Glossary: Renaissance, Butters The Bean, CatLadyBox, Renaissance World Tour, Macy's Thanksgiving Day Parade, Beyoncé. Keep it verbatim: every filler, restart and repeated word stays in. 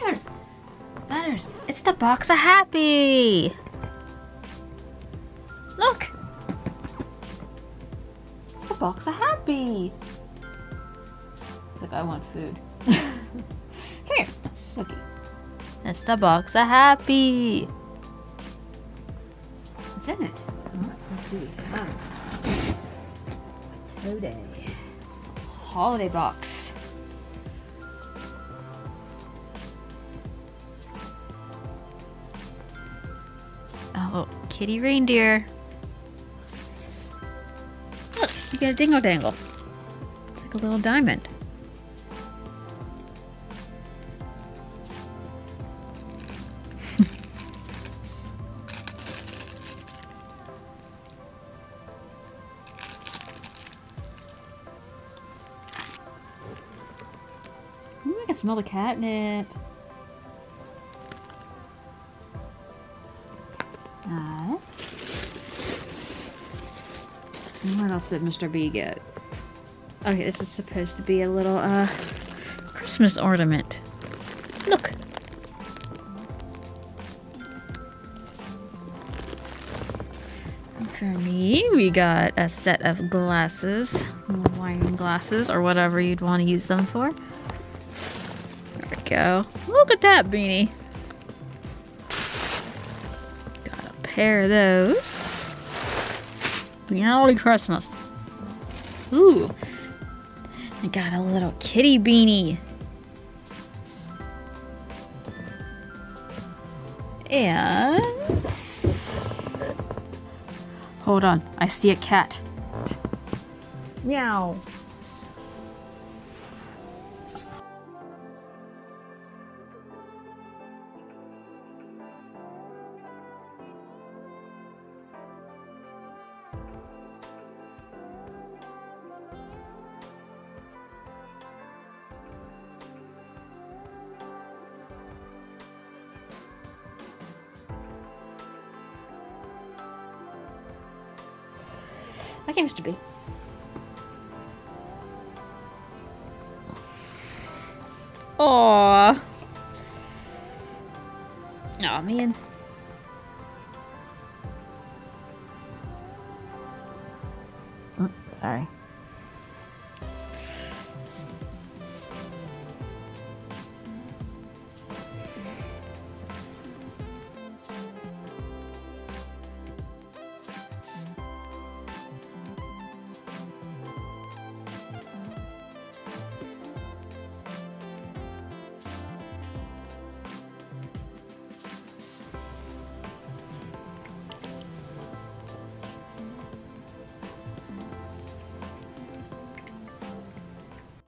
Butters! Butters, it's the box of happy! Look! It's the box of happy! Look, I want food. Here! Looky. It's the box of happy! What's in it? Let's see. Oh. Today. Holiday box. Oh, kitty reindeer. Look, you got a dingle dangle. It's like a little diamond. Ooh, I can smell the catnip. Uh, what else did Mister B get? Okay, this is supposed to be a little uh Christmas ornament. Look. And for me, we got a set of glasses, wine glasses, or whatever you'd want to use them for. Go. Look at that beanie. Got a pair of those. Merry Christmas. Ooh. I got a little kitty beanie. And hold on, I see a cat. Meow. Okay, Mister B. Aww. Aw, man. Oops, sorry.